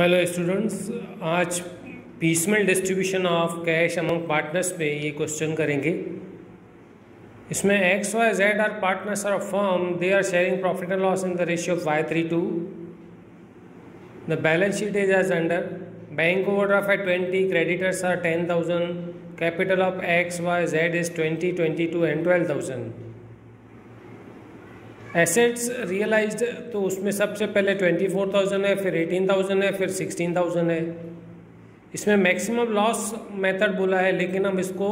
Hello students, आज piecemeal distribution of cash among partners पे ये क्वेश्चन करेंगे। इसमें X Y Z are partners of firm, they are sharing profit and loss in the ratio of 5:3:2। The balance sheet is as under: bank overdraft at 20, creditors are 10,000, capital of X Y Z is 20, 22 and 12,000। Assets realised, तो उसमें सबसे पहले 24,000 है, फिर 18,000 है, फिर 16,000 है। इसमें मैक्सिमम लॉस मेथड बोला है, लेकिन हम इसको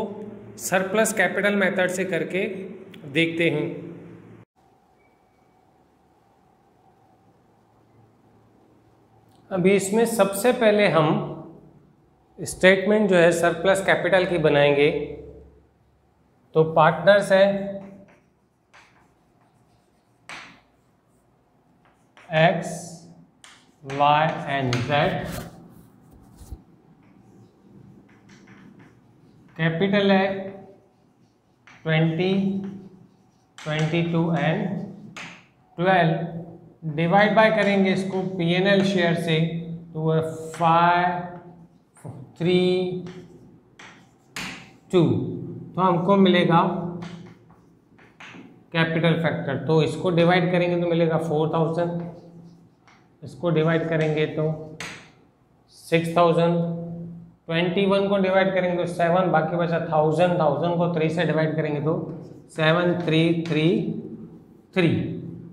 सरप्लस कैपिटल मेथड से करके देखते हैं। अभी इसमें सबसे पहले हम स्टेटमेंट जो है सरप्लस कैपिटल की बनाएंगे। तो पार्टनर्स है X Y and Z, capital है 20, 22 एंड 12। डिवाइड बाय करेंगे इसको पीएनएल शेयर से, तो 5, 3, 2, तो हमको मिलेगा कैपिटल फैक्टर। तो इसको डिवाइड करेंगे तो मिलेगा 4,000, इसको डिवाइड करेंगे तो 6,000, 21 को डिवाइड करेंगे तो 7, बाकी बचा 1000। 1000 को 3 से डिवाइड करेंगे तो 7,333।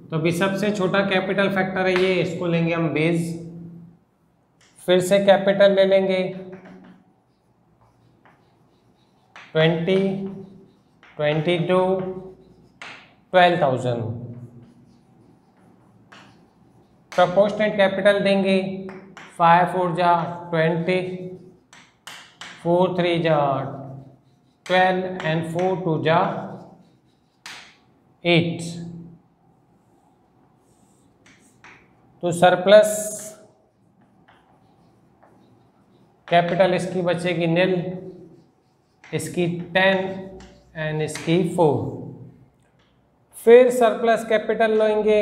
तो अभी सबसे छोटा कैपिटल फैक्टर है ये, इसको लेंगे हम बेस, फिर से कैपिटल ले लेंगे 20, 22, 12,000। प्रपोर्शनेट कैपिटल देंगे 5, 4 जा 20, 4, 3 जा 12 एंड 4, 2 जा 8। तो सरप्लस कैपिटल इसकी बचेगी नील, इसकी 10 एंड इसकी 4। फिर सरप्लस कैपिटल लेंगे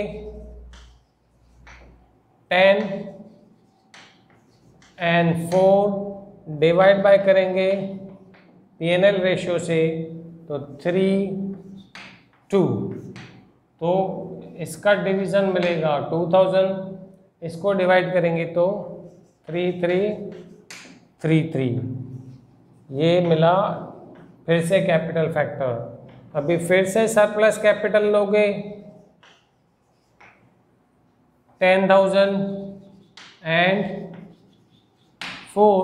10 एंड 4, डिवाइड बाय करेंगे पीएनएल रेशियो से तो 3, 2, तो इसका डिवीज़न मिलेगा 2,000, इसको डिवाइड करेंगे तो 3,333, ये मिला फिर से कैपिटल फैक्टर। अभी फिर से सरप्लस कैपिटल लोगे 10,000 एंड 4,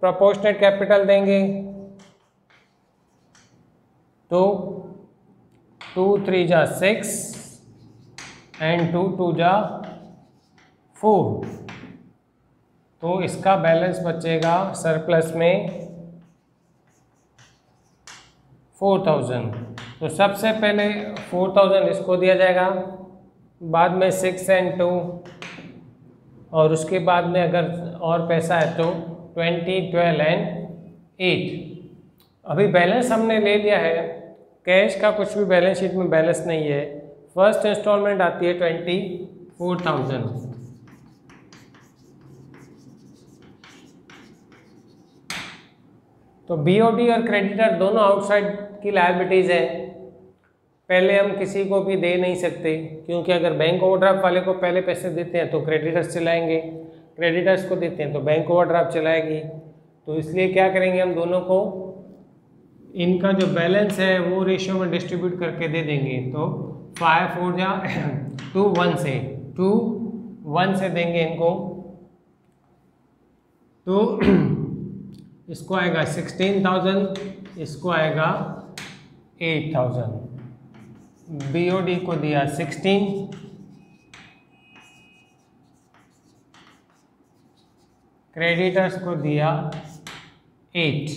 प्रोपोर्शनेट कैपिटल देंगे तो 2, 3 जा 6 एंड 2, 2 जा 4, तो इसका बैलेंस बचेगा सरप्लस में 4,000। तो सबसे पहले 4,000 इसको दिया जाएगा, बाद में 6 एंड 2, और उसके बाद में अगर और पैसा है तो 20, 12 एंड 8। अभी बैलेंस हमने ले लिया है, कैश का कुछ भी बैलेंस शीट में बैलेंस नहीं है। फर्स्ट इंस्टॉलमेंट आती है 24,000, तो बीओडी और क्रेडिटर दोनों आउटसाइड की लायबिलिटीज़ है। पहले हम किसी को भी दे नहीं सकते, क्योंकि अगर बैंक ओवरड्राफ्ट वाले को पहले पैसे देते हैं तो क्रेडिटर्स चलाएंगे, क्रेडिटर्स को देते हैं तो बैंक ओवरड्राफ्ट चलाएगी। तो इसलिए क्या करेंगे, हम दोनों को इनका जो बैलेंस है वो रेशियो में डिस्ट्रीब्यूट करके दे देंगे। तो 5, 4 जा 2, 1 से देंगे इनको, तो इसको आएगा 16,000, इसको आएगा 8,000। बीओडी को दिया 16, क्रेडिटर्स को दिया 8।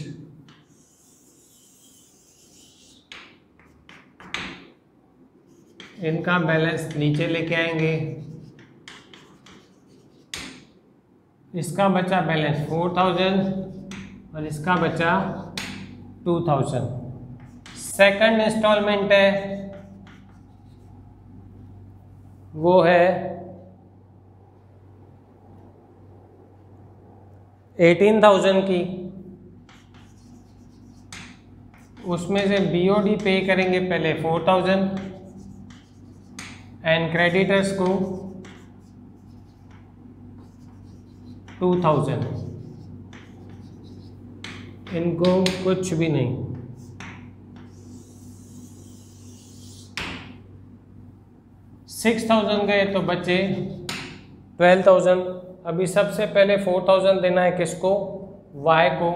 इनका बैलेंस नीचे लेके आएंगे, इसका बचा बैलेंस 4,000 और इसका बचा 2,000। सेकंड इंस्टॉलमेंट है वो है 18,000 की, उसमें से बीओडी पे करेंगे पहले 4,000 एंड क्रेडिटर्स को 2,000, इनको कुछ भी नहीं। $6,000 गए तो बचे 12,000। अभी सबसे पहले 4,000 देना है किसको, Y को।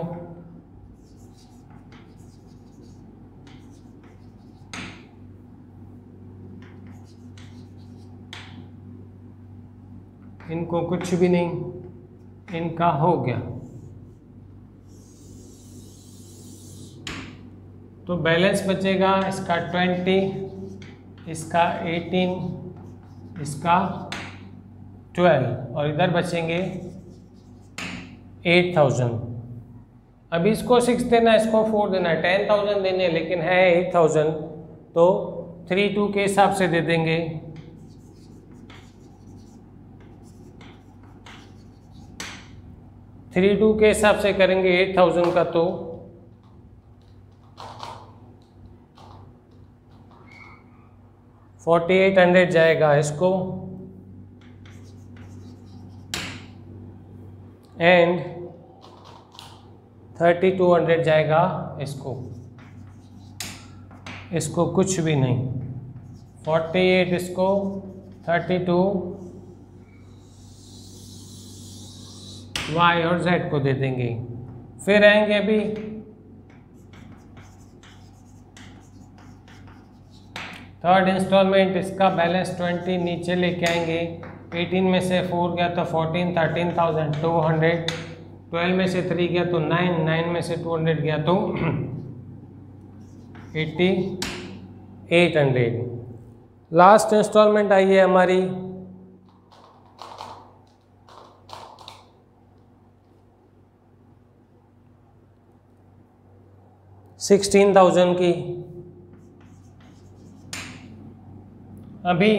इनको कुछ भी नहीं, इनका हो गया। तो बैलेंस बचेगा इसका 20, इसका 18, इसका 12 और इधर बचेंगे 8,000। अभी इसको 6 देना है, इसको 4 देना है, 10,000 देने लेकिन है 8,000, तो 3-2 के हिसाब से दे देंगे। थ्री टू के हिसाब से करेंगे 8,000 का, तो 4,800 जाएगा इसको एंड 3,200 जाएगा इसको। इसको कुछ भी नहीं, 48 इसको, 32 Y और Z को दे देंगे। फिर आएंगे अभी 3rd इंस्टॉलमेंट, इसका बैलेंस 20 नीचे लेके आएंगे। 18 में से 4 गया तो 14, 13,200। 12 में से 3 गया तो 9, 9 में से 200 गया तो 8,800। लास्ट इंस्टॉलमेंट आई है हमारी 16,000 की। अभी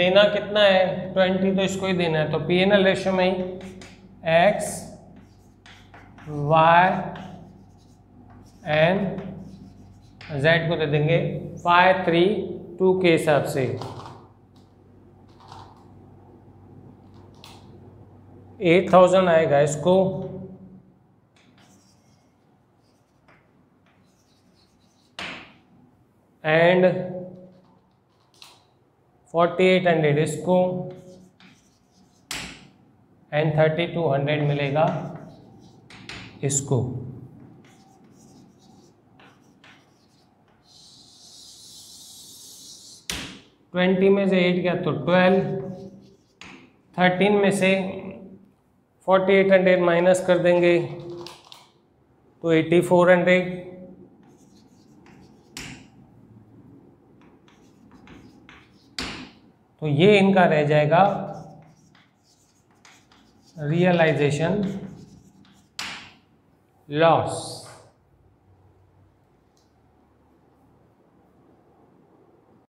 देना कितना है, 20 तो इसको ही देना है, तो पीएनएल रेशियो में ही एक्स वाई एंड जेड को दे देंगे 5, 3, 2 के हिसाब से। 8,000 आएगा इसको, 4,800 इसको एंड 3,200 मिलेगा इसको। $20 में से 8 गया तो 12, 13 में से 4,800 माइनस कर देंगे तो 8,400 तो ये इनका रह जाएगा रियलाइजेशन लॉस।